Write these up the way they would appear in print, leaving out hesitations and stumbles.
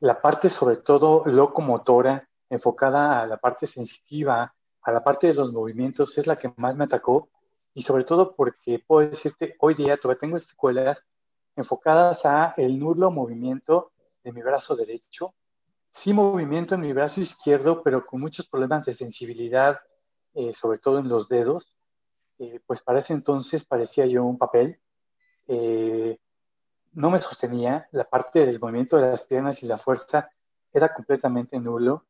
la parte sobre todo locomotora, enfocada a la parte sensitiva, a la parte de los movimientos, es la que más me atacó, y sobre todo porque puedo decirte, hoy día todavía tengo secuelas enfocadas a el nulo movimiento de mi brazo derecho, sí movimiento en mi brazo izquierdo, pero con muchos problemas de sensibilidad, sobre todo en los dedos. Pues para ese entonces parecía yo un papel, no me sostenía, la parte del movimiento de las piernas y la fuerza era completamente nulo,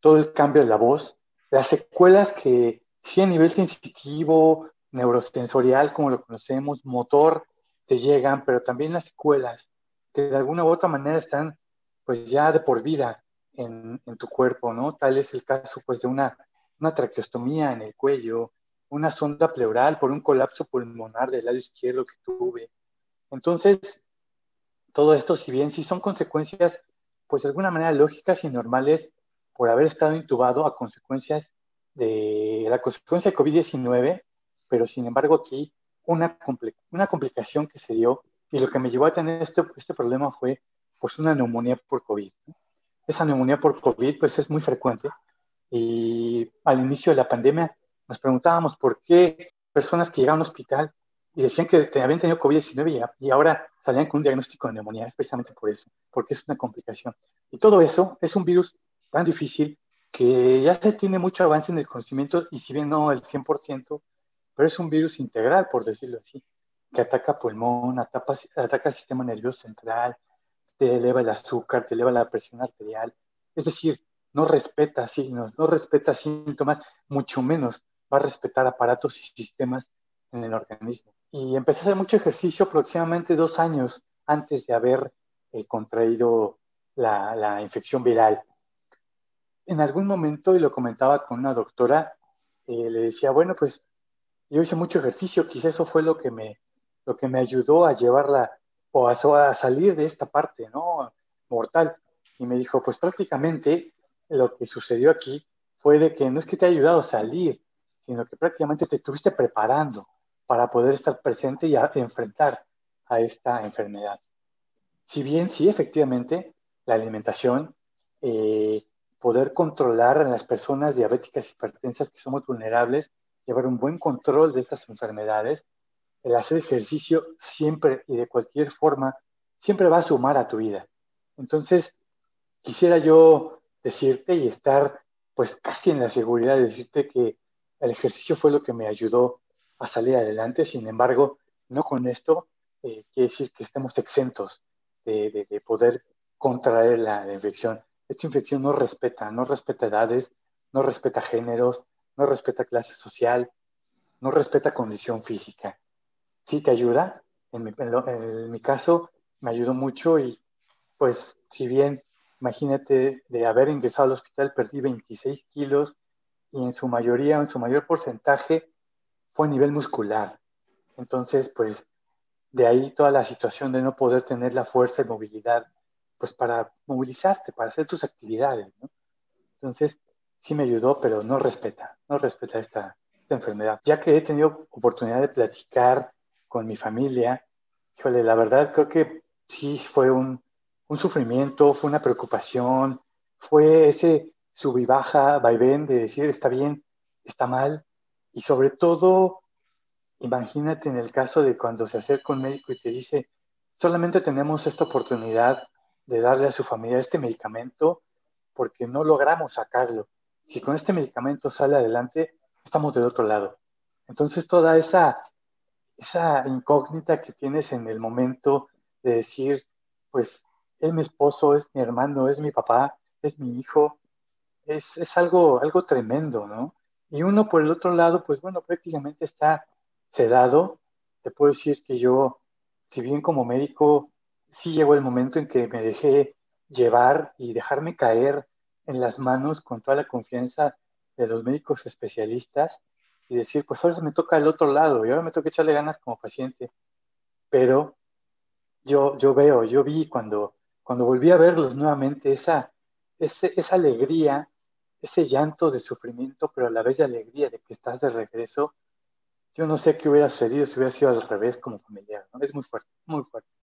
todo el cambio de la voz, las secuelas que sí a nivel sensitivo, neurosensorial, como lo conocemos, motor, te llegan, pero también las secuelas que de alguna u otra manera están pues ya de por vida en tu cuerpo, ¿no? Tal es el caso pues de una traqueostomía en el cuello, una sonda pleural por un colapso pulmonar del lado izquierdo que tuve. Entonces, todo esto, si bien sí son consecuencias, pues de alguna manera lógicas y normales por haber estado intubado a consecuencias de la consecuencia de COVID-19, pero sin embargo aquí una complicación que se dio y lo que me llevó a tener este problema fue pues una neumonía por COVID. Esa neumonía por COVID pues es muy frecuente y al inicio de la pandemia nos preguntábamos por qué personas que llegaban a un hospital y decían que habían tenido COVID-19 y ahora salían con un diagnóstico de neumonía, especialmente por eso, porque es una complicación. Y todo eso es un virus tan difícil que ya se tiene mucho avance en el conocimiento, y si bien no el 100%, pero es un virus integral, por decirlo así, que ataca pulmón, ataca el sistema nervioso central, te eleva el azúcar, te eleva la presión arterial. Es decir, no respeta signos, no respeta síntomas, mucho menos va a respetar aparatos y sistemas en el organismo. Y empecé a hacer mucho ejercicio aproximadamente 2 años antes de haber contraído la infección viral. En algún momento, y lo comentaba con una doctora, le decía, bueno, pues yo hice mucho ejercicio, quizás eso fue lo que me ayudó a llevarla o a salir de esta parte, ¿no? Mortal. Y me dijo, pues prácticamente lo que sucedió aquí fue de que no es que te haya ayudado a salir, sino que prácticamente te estuviste preparando para poder estar presente y enfrentar a esta enfermedad. Si bien sí, efectivamente, la alimentación, poder controlar a las personas diabéticas y hipertensas que somos vulnerables, llevar un buen control de estas enfermedades, el hacer ejercicio siempre y de cualquier forma, siempre va a sumar a tu vida. Entonces, quisiera yo decirte y estar pues casi en la seguridad de decirte que el ejercicio fue lo que me ayudó a salir adelante. Sin embargo, no con esto quiere decir que estemos exentos de poder contraer la infección. Esta infección no respeta edades, no respeta géneros, no respeta clase social, no respeta condición física. Sí te ayuda, en mi caso me ayudó mucho y pues si bien, imagínate, de haber ingresado al hospital perdí 26 kilos, y en su mayoría, en su mayor porcentaje, fue a nivel muscular. Entonces, pues, de ahí toda la situación de no poder tener la fuerza y movilidad, pues, para movilizarte, para hacer tus actividades, ¿no? Entonces, sí me ayudó, pero no respeta esta enfermedad. Ya que he tenido oportunidad de platicar con mi familia, híjole, la verdad, creo que sí fue un sufrimiento, fue una preocupación, fue ese sub y baja, vaivén de decir está bien, está mal, y sobre todo, imagínate en el caso de cuando se acerca un médico y te dice, solamente tenemos esta oportunidad de darle a su familia este medicamento porque no logramos sacarlo. Si con este medicamento sale adelante, estamos del otro lado. Entonces toda esa incógnita que tienes en el momento de decir, pues es mi esposo, es mi hermano, es mi papá, es mi hijo, es algo tremendo, ¿no? Y uno por el otro lado, pues bueno, prácticamente está sedado. Te puedo decir que yo, si bien como médico, sí llegó el momento en que me dejé llevar y dejarme caer en las manos con toda la confianza de los médicos especialistas y decir, pues ahora me toca el otro lado y ahora me toca echarle ganas como paciente. Pero yo vi cuando volví a verlos nuevamente esa alegría, ese llanto de sufrimiento, pero a la vez de alegría de que estás de regreso. Yo no sé qué hubiera sucedido si hubiera sido al revés como familiar, ¿no? Es muy fuerte, muy fuerte.